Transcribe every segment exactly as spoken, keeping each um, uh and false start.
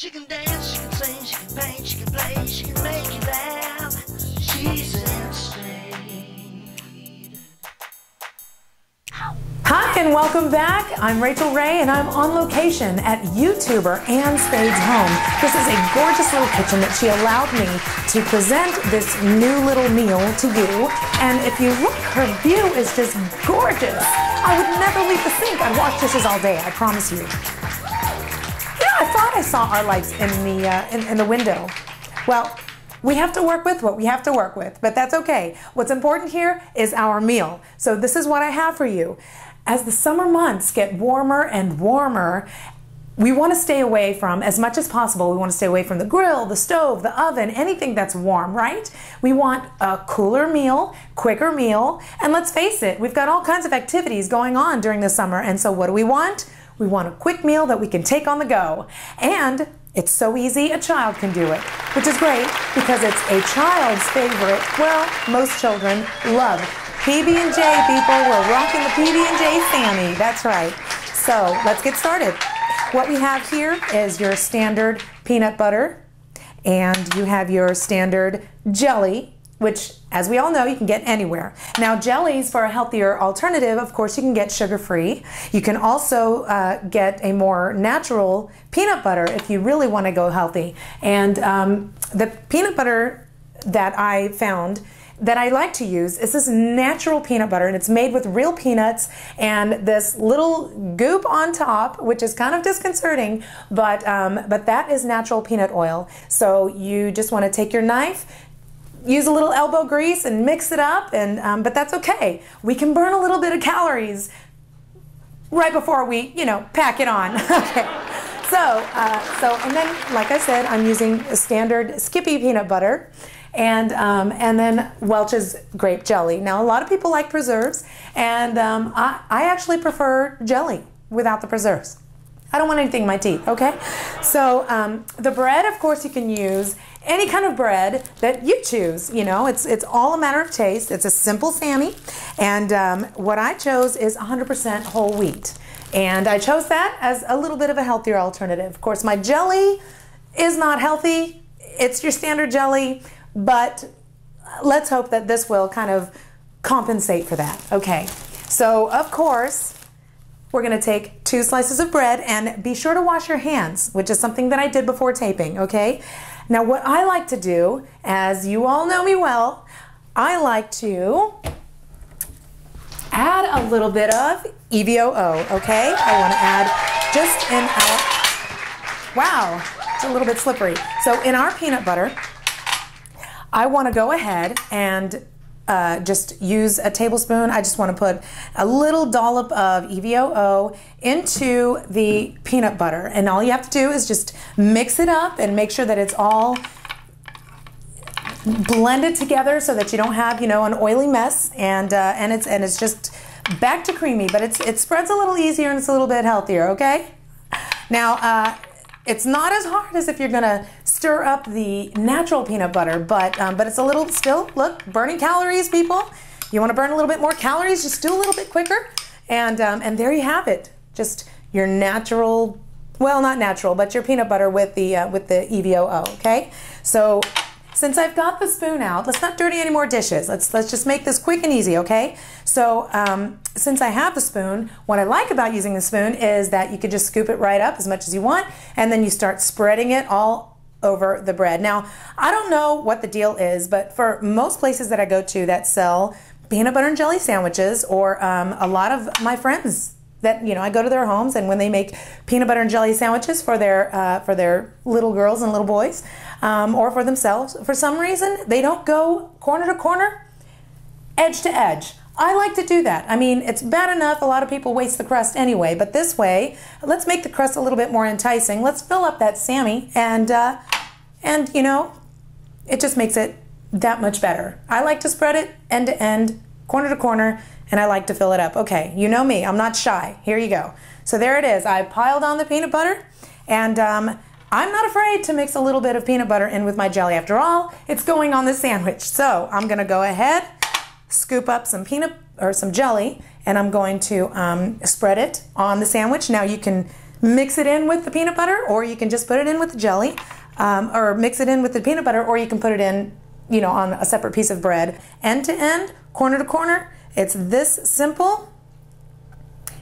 She can dance, she can sing, she can paint, she can play, she can make you laugh. She's Ann Spade. Hi, and welcome back. I'm Rachael Ray, and I'm on location at YouTuber Ann Spade's home. This is a gorgeous little kitchen that she allowed me to present this new little meal to you. And if you look, her view is just gorgeous. I would never leave the sink. I'd wash dishes all day, I promise you. I thought I saw our lights in the uh, in, in the window. Well, we have to work with what we have to work with, but that's okay. What's important here is our meal. So this is what I have for you. As the summer months get warmer and warmer, we want to stay away from, as much as possible, we want to stay away from the grill, the stove, the oven, anything that's warm, right? We want a cooler meal, quicker meal, and let's face it, we've got all kinds of activities going on during the summer, and so what do we want? We want a quick meal that we can take on the go. And it's so easy, a child can do it, which is great because it's a child's favorite. Well, most children love P B and J, people. We're rocking the P B and J Sammy. That's right. So let's get started. What we have here is your standard peanut butter, and you have your standard jelly, which, as we all know, you can get anywhere. Now, jellies, for a healthier alternative, of course, you can get sugar-free. You can also uh, get a more natural peanut butter if you really want to go healthy. And um, the peanut butter that I found that I like to use is this natural peanut butter, and it's made with real peanuts and this little goop on top, which is kind of disconcerting, but, um, but that is natural peanut oil. So you just want to take your knife, use a little elbow grease and mix it up, and um, but that's okay. We can burn a little bit of calories right before we, you know, pack it on. Okay. So, uh, so, and then, like I said, I'm using a standard Skippy peanut butter, and um, and then Welch's grape jelly. Now, a lot of people like preserves, and um, I, I actually prefer jelly without the preserves. I don't want anything in my teeth, okay? So um, the bread, of course, you can use any kind of bread that you choose. You know, it's it's all a matter of taste. It's a simple Sammy, and um, what I chose is one hundred percent whole wheat, and I chose that as a little bit of a healthier alternative. Of course, my jelly is not healthy. It's your standard jelly, but let's hope that this will kind of compensate for that. Okay, so of course, we're going to take two slices of bread, and be sure to wash your hands, which is something that I did before taping, okay? Now, what I like to do, as you all know me well, I like to add a little bit of E V O O, okay? I want to add just in our, wow, it's a little bit slippery. So in our peanut butter, I want to go ahead and Uh, just use a tablespoon. I just want to put a little dollop of E V O O into the peanut butter, and all you have to do is just mix it up and make sure that it's all blended together so that you don't have, you know, an oily mess, and uh, and it's and it's just back to creamy, but it's it spreads a little easier and it's a little bit healthier, okay? Now, uh, it's not as hard as if you're gonna stir up the natural peanut butter, but um, but it's a little still, look, burning calories, people. You wanna burn a little bit more calories, just do a little bit quicker, and, um, and there you have it. Just your natural, well, not natural, but your peanut butter with the, uh, with the E V O O, okay? So since I've got the spoon out, let's not dirty any more dishes. Let's, let's just make this quick and easy, okay? So um, since I have the spoon, what I like about using the spoon is that you could just scoop it right up as much as you want, and then you start spreading it all over the bread. Now, I don't know what the deal is, but for most places that I go to that sell peanut butter and jelly sandwiches, or um, a lot of my friends that, you know, I go to their homes, and when they make peanut butter and jelly sandwiches for their uh, for their little girls and little boys, um, or for themselves, for some reason they don't go corner to corner, edge to edge. I like to do that. I mean, it's bad enough a lot of people waste the crust anyway, but this way, let's make the crust a little bit more enticing. Let's fill up that Sammy, and uh, and you know, it just makes it that much better. I like to spread it end to end, corner to corner, and I like to fill it up. Okay, you know me, I'm not shy. Here you go. So there it is. I piled on the peanut butter, and um, I'm not afraid to mix a little bit of peanut butter in with my jelly. After all, it's going on the sandwich. So I'm gonna go ahead, scoop up some peanut or some jelly, and I'm going to um, spread it on the sandwich. Now you can mix it in with the peanut butter, or you can just put it in with the jelly, um, or mix it in with the peanut butter, or you can put it in, you know, on a separate piece of bread. End to end, corner to corner, it's this simple.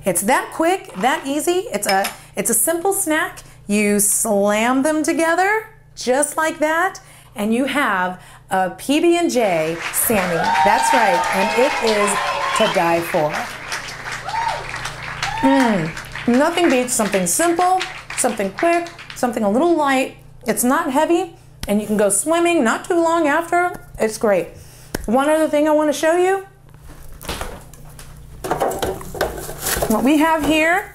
It's that quick, that easy. It's a, it's a simple snack. You slam them together just like that, and you have a P B and J Sammy. That's right, and it is to die for. Mm, nothing beats something simple, something quick, something a little light. It's not heavy, and you can go swimming not too long after. It's great. One other thing I want to show you. What we have here,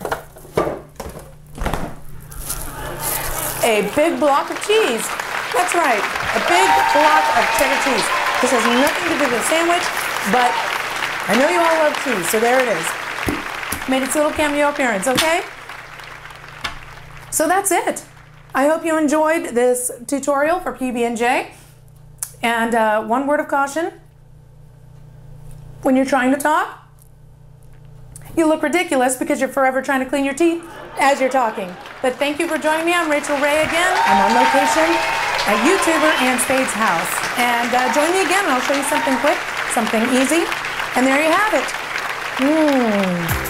a big block of cheese. That's right, a big block of cheddar cheese. This has nothing to do with a sandwich, but I know you all love cheese, so there it is. Made its little cameo appearance, okay? So that's it. I hope you enjoyed this tutorial for P B and J. And uh, one word of caution, when you're trying to talk, you look ridiculous because you're forever trying to clean your teeth as you're talking. But thank you for joining me. I'm Rachael Ray again. I'm on location at YouTuber Ann Spade's house. And uh, join me again, and I'll show you something quick, something easy. And there you have it. Mmm.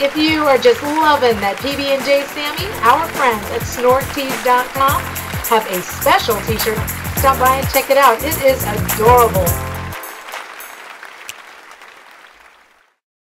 If you are just loving that P B and J Sammy, our friends at snorg tees dot com have a special t-shirt. Stop by and check it out. It is adorable.